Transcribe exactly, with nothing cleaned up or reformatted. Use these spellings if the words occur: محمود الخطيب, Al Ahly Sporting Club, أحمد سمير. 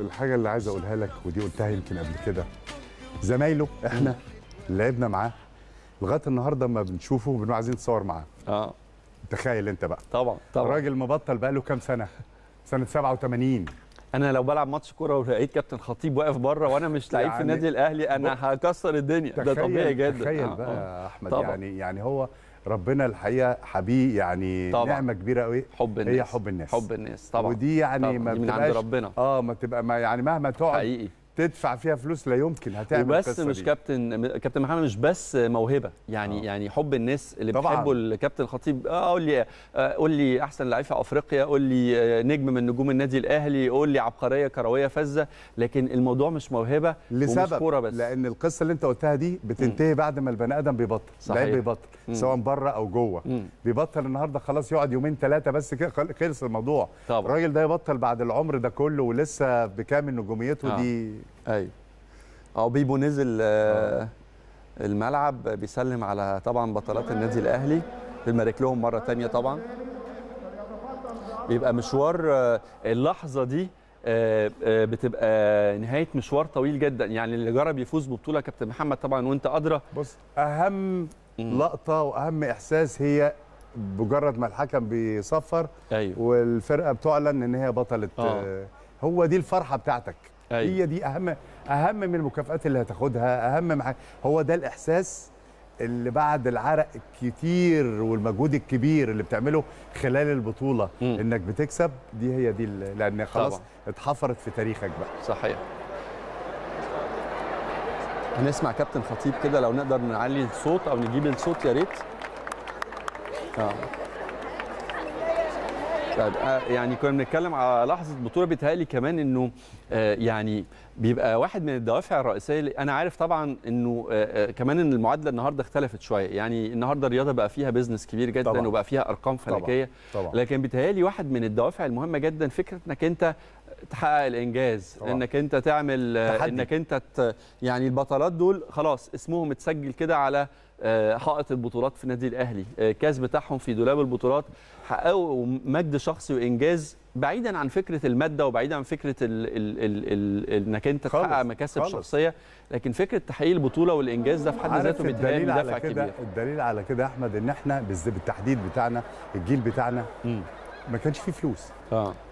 الحاجه اللي عايز اقولها لك ودي قلتها يمكن قبل كده، زمايله احنا اللي لعبنا معاه لغايه النهارده اما بنشوفه بنبقى عايزين نتصور معاه. اه تخيل انت بقى. طبعا طبعا. الراجل مبطل بقى له كام سنه؟ سنه سبعة وتمانين. انا لو بلعب ماتش كوره ولقيت كابتن خطيب واقف بره وانا مش لعيب يعني في النادي الاهلي انا هكسر الدنيا. ده طبيعي جدا. تخيل آه. بقى يا احمد طبعا. يعني يعني هو ربنا الحقيقه حبيب يعني طبعًا. نعمه كبيره قوي حب الناس. هي حب الناس حب الناس طبعا. ودي يعني طبعًا. ما دي من عند ربنا. اه ما تبقى ما يعني مهما تقعد حقيقي تدفع فيها فلوس لا يمكن هتعمل بس القصه دي. مش كابتن كابتن محمد مش بس موهبه يعني آه. يعني حب الناس اللي بتحبه الكابتن خطيب. اه قول لي قول لي احسن لعيب في افريقيا، قول لي نجم من نجوم النادي الاهلي، قول لي عبقريه كرويه فزه، لكن الموضوع مش موهبه ومش كوره بس، لان القصه اللي انت قلتها دي بتنتهي م. بعد ما البني ادم بيبطل. لعيب بيبطل م. سواء بره او جوه م. بيبطل النهارده خلاص يقعد يومين ثلاثه بس كده خلص الموضوع. طبعا. الراجل ده يبطل بعد العمر ده كله ولسه بكامل نجوميته آه. دي. ايوه. اه بيبو نزل آه الملعب بيسلم على طبعا بطلات النادي الاهلي، بنبارك لهم مره ثانيه طبعا. بيبقى مشوار آه اللحظه دي آه آه بتبقى نهايه مشوار طويل جدا، يعني اللي جرب يفوز ببطوله كابتن محمد طبعا وانت ادرى. بص اهم مم. لقطه واهم احساس هي بمجرد ما الحكم بيصفر أيوه. والفرقه بتعلن ان هي بطلت آه. آه هو دي الفرحه بتاعتك. أيوة. هي دي اهم اهم من المكافآت اللي هتاخدها، اهم من هو ده الاحساس اللي بعد العرق الكتير والمجهود الكبير اللي بتعمله خلال البطوله م. انك بتكسب. دي هي دي لان خلاص طبعا. اتحفرت في تاريخك بقى. صحيح. هنسمع كابتن خطيب كده لو نقدر نعلي الصوت او نجيب الصوت يا ريت. اه يعني كنا بنتكلم على لحظه بطوله، بيتهيألي كمان انه يعني بيبقى واحد من الدوافع الرئيسيه اللي انا عارف طبعا انه كمان ان المعادله النهارده اختلفت شويه، يعني النهارده الرياضه بقى فيها بيزنس كبير جدا طبعًا. وبقى فيها ارقام فلكيه طبعًا. طبعًا. لكن بيتهيألي واحد من الدوافع المهمه جدا فكره انك انت تحقق الانجاز طبعًا. انك انت تعمل تحدي. انك انت ت... يعني البطلات دول خلاص اسمهم اتسجل كده على حائط البطولات في النادي الاهلي، الكاس بتاعهم في دولاب البطولات، حققوا مجد شخصي وانجاز بعيدا عن فكره الماده وبعيدا عن فكره انك انت تحقق مكاسب خلص. شخصيه، لكن فكره تحقيق البطوله والانجاز ده في حد ذاته بيتهيألي دافع كبير. الدليل على كده يا احمد ان احنا بالتحديد بتاعنا الجيل بتاعنا م. ما كانش فيه فلوس. اه